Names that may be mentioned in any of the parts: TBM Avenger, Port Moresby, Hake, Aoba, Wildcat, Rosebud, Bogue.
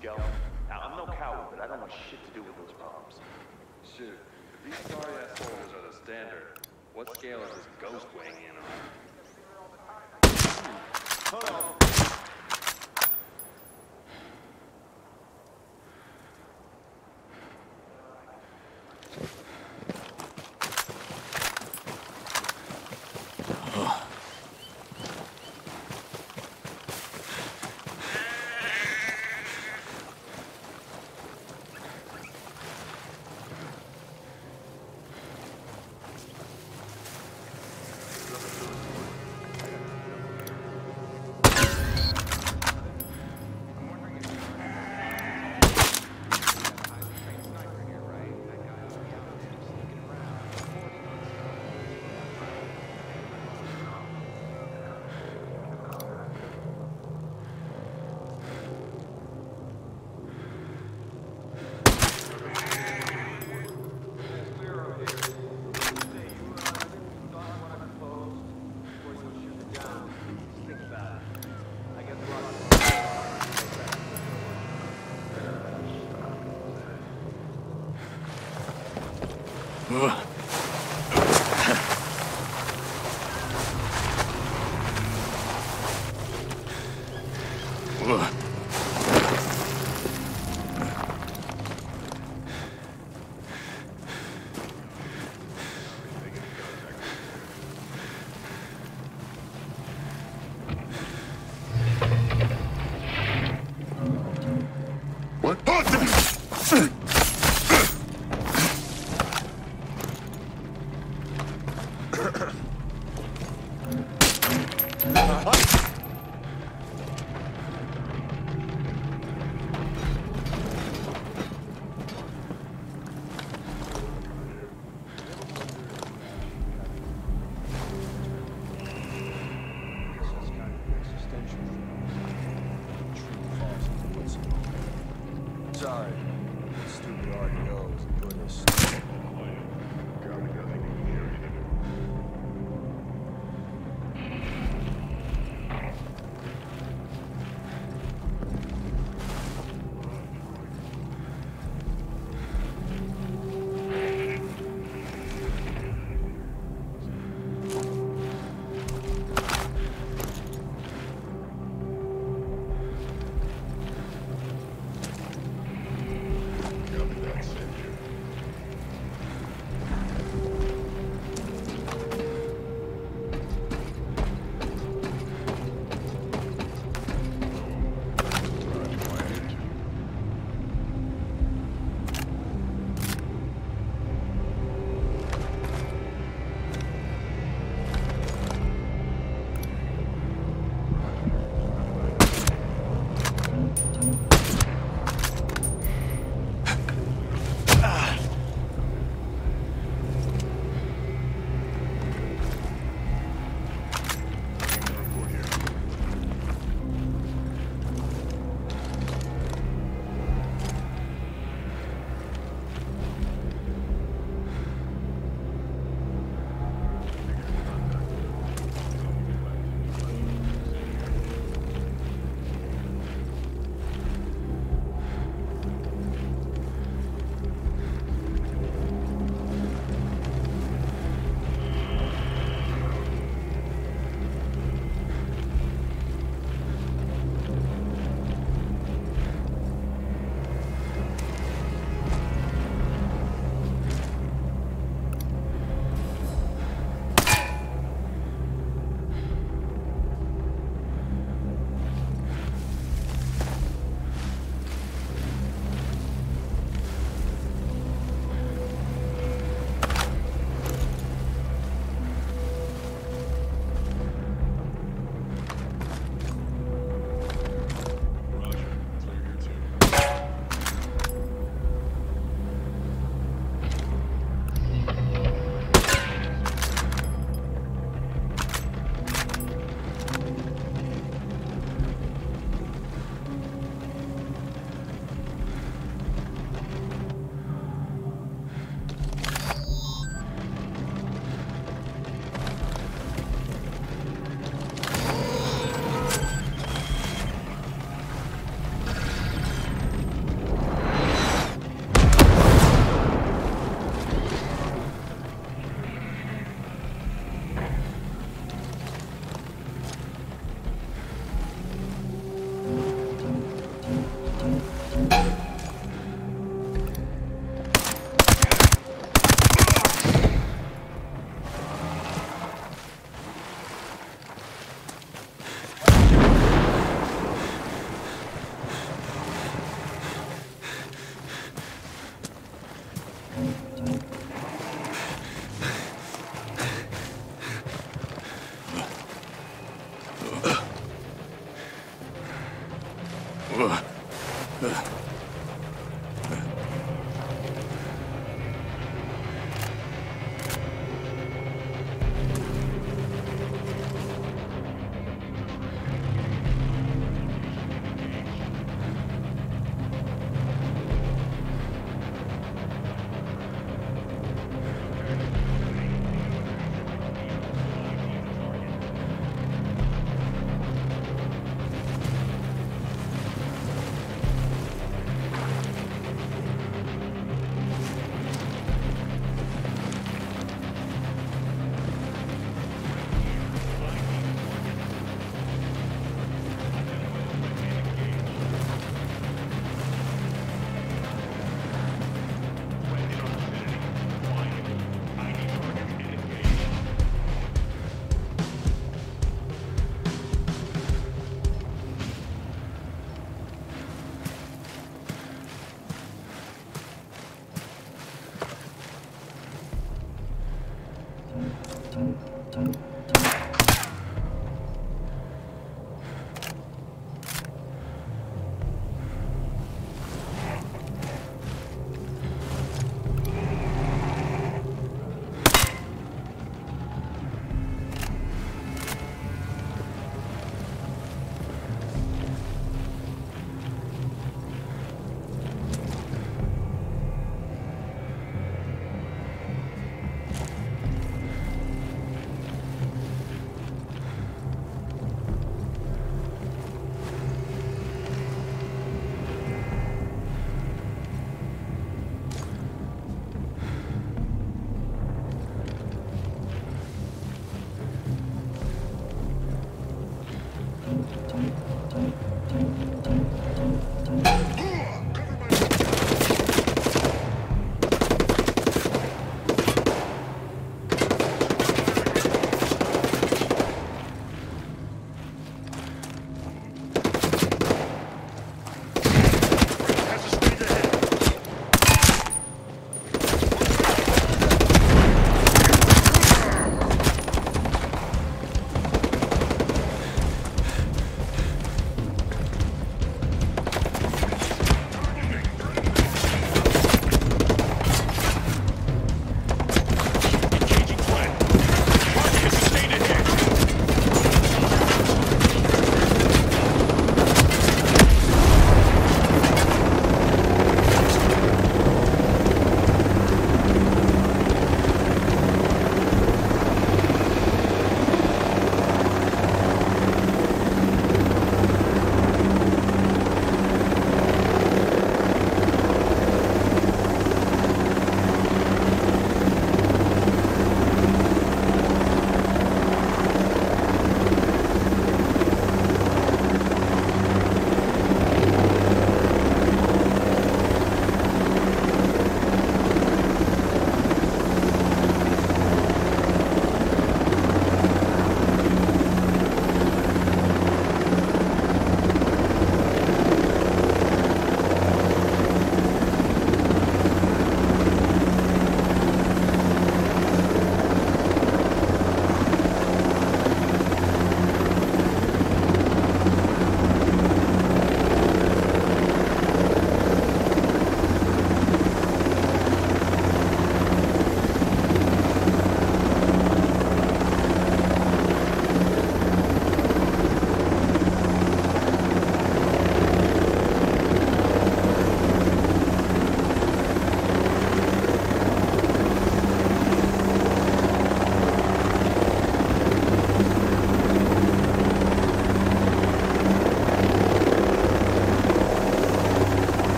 Skelton. Now, I'm no coward, but I don't want shit to do with those bombs. Shoot, if these sorry-ass soldiers are the standard, what scale is this ghost weighing in on? Hold on.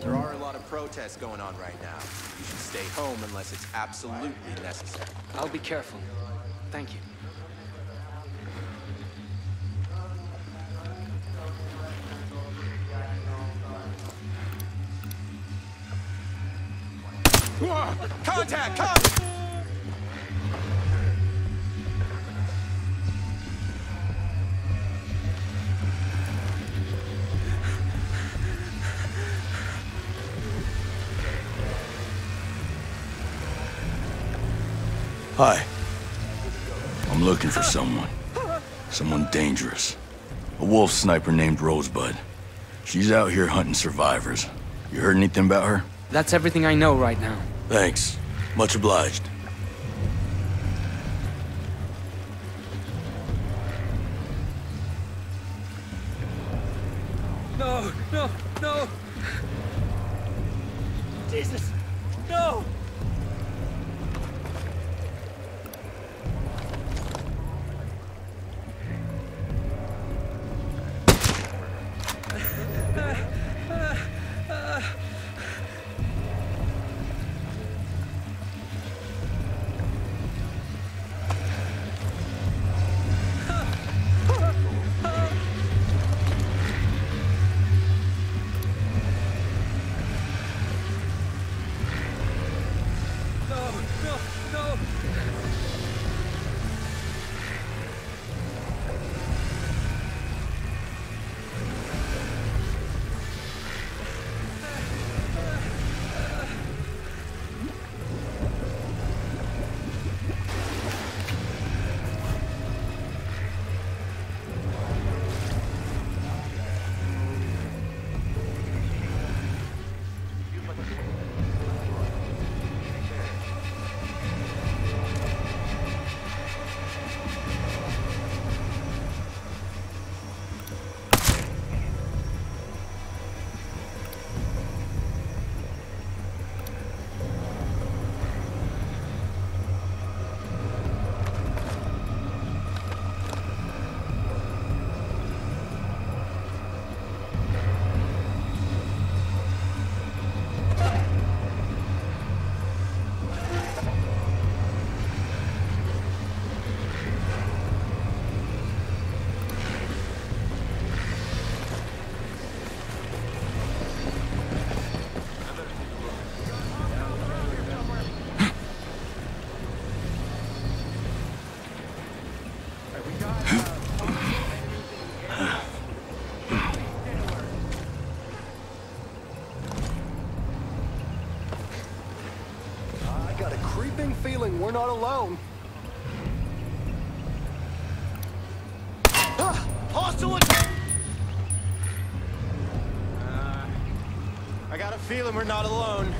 There are a lot of protests going on right now. You should stay home unless it's absolutely necessary. I'll be careful. Thank you. Contact! Contact! Hi. I'm looking for someone. Someone dangerous. A wolf sniper named Rosebud. She's out here hunting survivors. You heard anything about her? That's everything I know right now. Thanks. Much obliged. No, no, no! Jesus, no! Feeling we're not alone. Hostile attack! I got a feeling we're not alone.